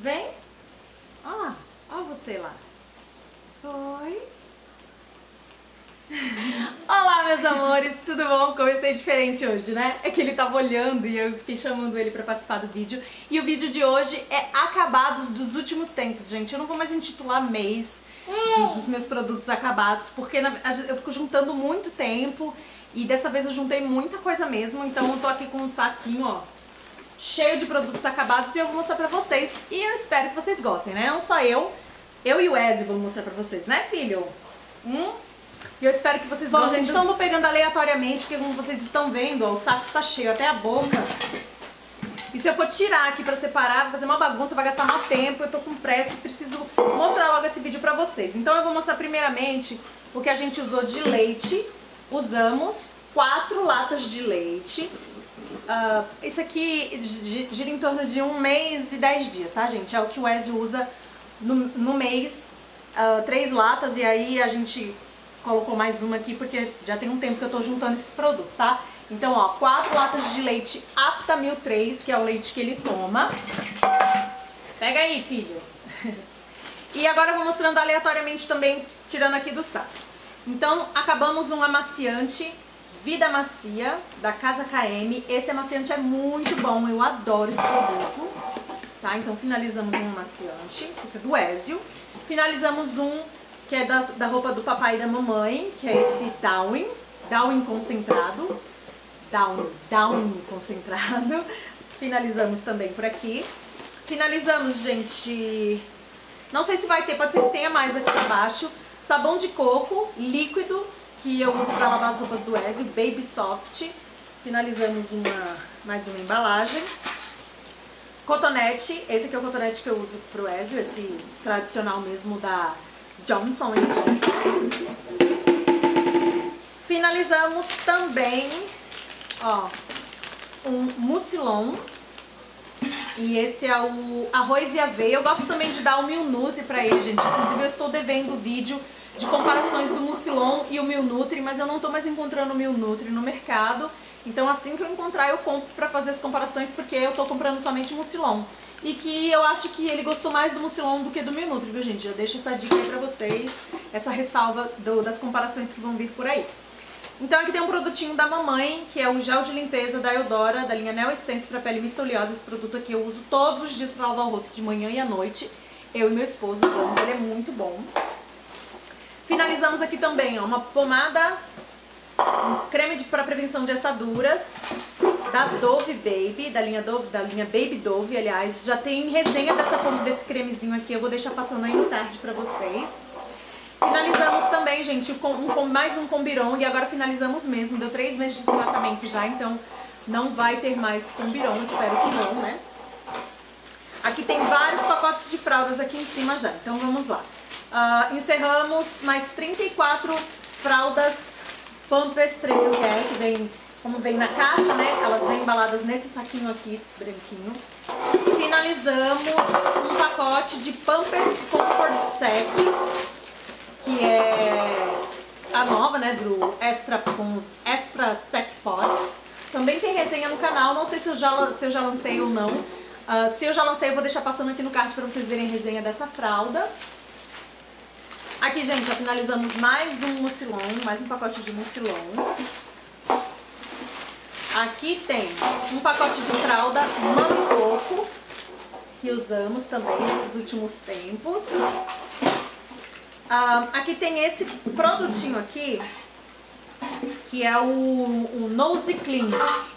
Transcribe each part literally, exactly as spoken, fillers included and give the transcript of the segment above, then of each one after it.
Vem. Olha lá. Olha você lá. Oi. Olá, meus amores, tudo bom? Comecei diferente hoje, né? É que ele tava olhando e eu fiquei chamando ele pra participar do vídeo. E o vídeo de hoje é acabados dos últimos tempos, gente. Eu não vou mais intitular mês do, dos meus produtos acabados, porque na, eu fico juntando muito tempo. E dessa vez eu juntei muita coisa mesmo, então eu tô aqui com um saquinho, ó, cheio de produtos acabados, e eu vou mostrar pra vocês. E eu espero que vocês gostem, né? Não só eu, eu e o Eze vamos mostrar pra vocês, né, filho? Hum? E eu espero que vocês gostem. Bom, gente, não vou pegando aleatoriamente, porque como vocês estão vendo, ó, o saco está cheio até a boca. E se eu for tirar aqui pra separar, vou fazer uma bagunça, vai gastar mau tempo, eu tô com pressa e preciso mostrar logo esse vídeo pra vocês. Então eu vou mostrar primeiramente o que a gente usou de leite. Usamos quatro latas de leite. Uh, isso aqui gira em torno de um mês e dez dias, tá, gente? É o que o Wesley usa no, no mês. Uh, três latas, e aí a gente colocou mais uma aqui, porque já tem um tempo que eu tô juntando esses produtos, tá? Então, ó, quatro latas de leite Aptamil três, que é o leite que ele toma. Pega aí, filho. E agora eu vou mostrando aleatoriamente também, tirando aqui do saco. Então, acabamos um amaciante Vida Macia, da Casa K M. Esse amaciante é muito bom, eu adoro esse produto. Tá? Então, finalizamos um amaciante, esse é do Ezio. Finalizamos um que é da, da roupa do papai e da mamãe, que é esse Down, Down concentrado. Down, Down concentrado. Finalizamos também por aqui. Finalizamos, gente... Não sei se vai ter, pode ser que tenha mais aqui abaixo. Sabão de coco líquido, que eu uso para lavar as roupas do Ezio, Baby Soft. Finalizamos uma, mais uma embalagem. Cotonete, esse aqui é o cotonete que eu uso pro Ezio, esse tradicional mesmo da Johnson e Johnson. Finalizamos também, ó, um Mucilon. E esse é o arroz e aveia. Eu gosto também de dar o Mil Nutri pra ele, gente. Inclusive eu estou devendo o vídeo de comparações do Mucilon e o Mil Nutri, mas eu não tô mais encontrando o Mil Nutri no mercado. Então assim que eu encontrar eu compro pra fazer as comparações, porque eu tô comprando somente o Mucilon. E que eu acho que ele gostou mais do Mucilon do que do Mil Nutri, viu, gente? Já deixo essa dica aí pra vocês, essa ressalva do, das comparações que vão vir por aí. Então aqui tem um produtinho da mamãe, que é o gel de limpeza da Eudora, da linha Neo Essence, para pele mista oleosa. Esse produto aqui eu uso todos os dias para lavar o rosto, de manhã e à noite. Eu e meu esposo, então, ele é muito bom. Finalizamos aqui também, ó, uma pomada, um creme para prevenção de assaduras, da Dove Baby, da linha, Dove, da linha Baby Dove, aliás. Já tem resenha dessa, desse cremezinho aqui, eu vou deixar passando aí tarde para vocês. Finalizamos também, gente, com, um, com mais um Combiron, e agora finalizamos mesmo. Deu três meses de tratamento já, então não vai ter mais Combiron, espero que não, né? Aqui tem vários pacotes de fraldas aqui em cima já, então vamos lá. Uh, encerramos mais trinta e quatro fraldas Pampers Comfort, que vem, como vem na caixa, né? Elas vêm embaladas nesse saquinho aqui, branquinho. Finalizamos um pacote de Pampers Comfort Sec, que é a nova, né, do Extra, com os Extra Sec Pods. Também tem resenha no canal, não sei se eu já, se eu já lancei ou não. Uh, se eu já lancei, eu vou deixar passando aqui no card pra vocês verem a resenha dessa fralda. Aqui, gente, já finalizamos mais um Mucilon, mais um pacote de Mucilon. Aqui tem um pacote de fralda Mamy Poko, que usamos também nesses últimos tempos. Uh, aqui tem esse produtinho aqui, que é o, o Nose Clean.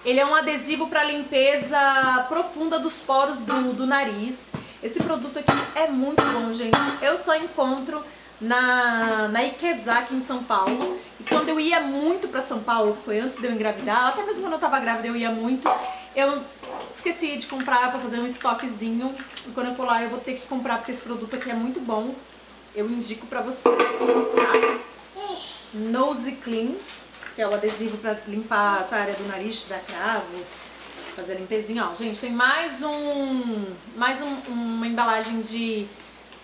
Ele é um adesivo para limpeza profunda dos poros do, do nariz. Esse produto aqui é muito bom, gente. Eu só encontro na, na Ikeza, aqui em São Paulo. E quando eu ia muito para São Paulo, que foi antes de eu engravidar, até mesmo quando eu tava grávida eu ia muito, eu esqueci de comprar para fazer um estoquezinho. E quando eu for lá eu vou ter que comprar, porque esse produto aqui é muito bom. Eu indico pra vocês, tá? Nose Clean, que é o adesivo pra limpar essa área do nariz, da cravo, fazer a limpezinha, ó. Gente, tem mais um, mais um, uma embalagem de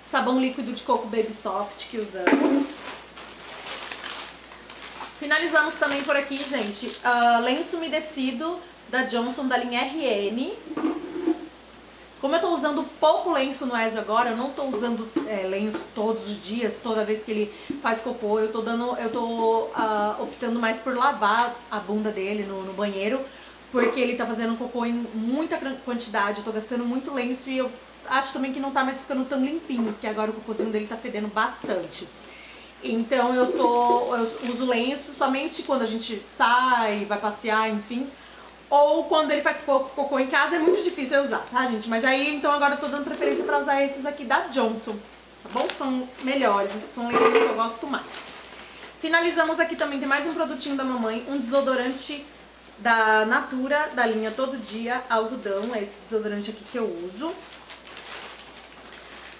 sabão líquido de coco Baby Soft que usamos. Finalizamos também por aqui, gente, uh, lenço umedecido da Johnson, da linha R N. Como eu tô usando pouco lenço no Ezio agora, eu não tô usando é, lenço todos os dias, toda vez que ele faz cocô, eu tô, dando, eu tô uh, optando mais por lavar a bunda dele no, no banheiro, porque ele tá fazendo cocô em muita quantidade, eu tô gastando muito lenço e eu acho também que não tá mais ficando tão limpinho, porque agora o cocôzinho dele tá fedendo bastante. Então eu, tô, eu uso lenço somente quando a gente sai, vai passear, enfim... Ou quando ele faz pouco cocô em casa, é muito difícil eu usar, tá, gente? Mas aí, então, agora eu tô dando preferência pra usar esses aqui da Johnson, tá bom? São melhores, são lenços que eu gosto mais. Finalizamos aqui também, tem mais um produtinho da mamãe, um desodorante da Natura, da linha Todo Dia, algodão, é esse desodorante aqui que eu uso.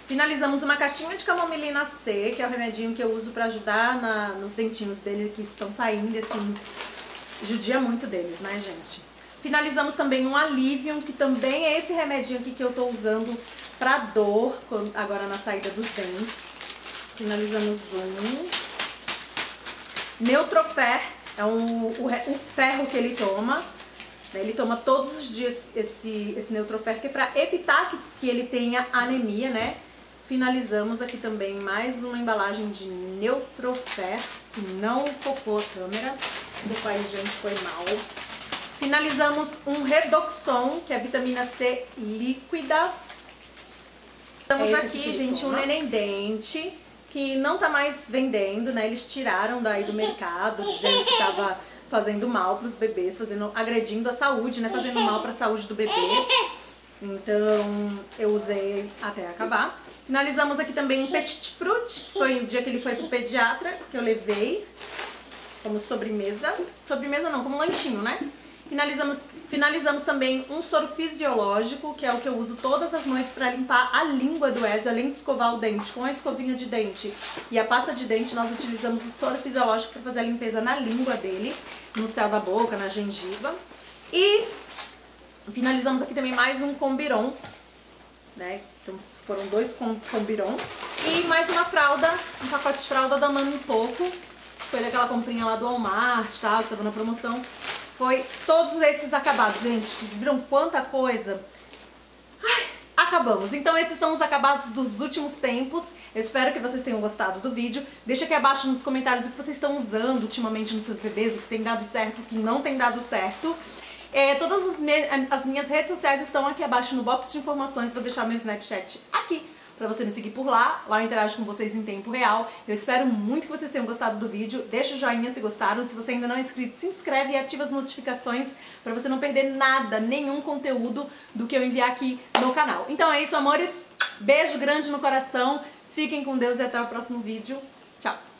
Finalizamos uma caixinha de Camomelina C, que é o remedinho que eu uso pra ajudar na, nos dentinhos dele que estão saindo, assim, judia muito deles, né, gente? Finalizamos também um Alivium, que também é esse remedinho aqui que eu tô usando pra dor, agora na saída dos dentes. Finalizamos um. Neutrofer, é um, o, o ferro que ele toma. Ele toma todos os dias esse, esse Neutrofer, que é pra evitar que, que ele tenha anemia, né? Finalizamos aqui também mais uma embalagem de Neutrofer, que não focou a câmera, desculpa aí, gente, foi mal. Finalizamos um Redoxon, que é a vitamina C líquida. Estamos é aqui, aqui gente, toma. um neném-dente, que não tá mais vendendo, né? Eles tiraram daí do mercado, dizendo que tava fazendo mal pros bebês, fazendo, agredindo a saúde, né? Fazendo mal pra saúde do bebê. Então, eu usei até acabar. Finalizamos aqui também um Petit Fruit, que foi o dia que ele foi pro pediatra, que eu levei como sobremesa. Sobremesa não, como lanchinho, né? Finalizamos, finalizamos também um soro fisiológico, que é o que eu uso todas as noites pra limpar a língua do Ezio, além de escovar o dente. Com a escovinha de dente e a pasta de dente, nós utilizamos o soro fisiológico pra fazer a limpeza na língua dele, no céu da boca, na gengiva. E finalizamos aqui também mais um Combiron, né? Então foram dois Combiron. E mais uma fralda, um pacote de fralda da Mamy Poko. Foi daquela comprinha lá do Walmart, tá? Que tava na promoção. Foi todos esses acabados, gente. Vocês viram quanta coisa? Ai, acabamos. Então esses são os acabados dos últimos tempos. Eu espero que vocês tenham gostado do vídeo. Deixa aqui abaixo nos comentários o que vocês estão usando ultimamente nos seus bebês, o que tem dado certo, o que não tem dado certo. É, todas as, me as minhas redes sociais estão aqui abaixo no box de informações. Vou deixar meu Snapchat aqui pra você me seguir por lá. Lá eu interajo com vocês em tempo real. Eu espero muito que vocês tenham gostado do vídeo. Deixa o joinha se gostaram. Se você ainda não é inscrito, se inscreve e ativa as notificações pra você não perder nada, nenhum conteúdo do que eu enviar aqui no canal. Então é isso, amores. Beijo grande no coração. Fiquem com Deus e até o próximo vídeo. Tchau!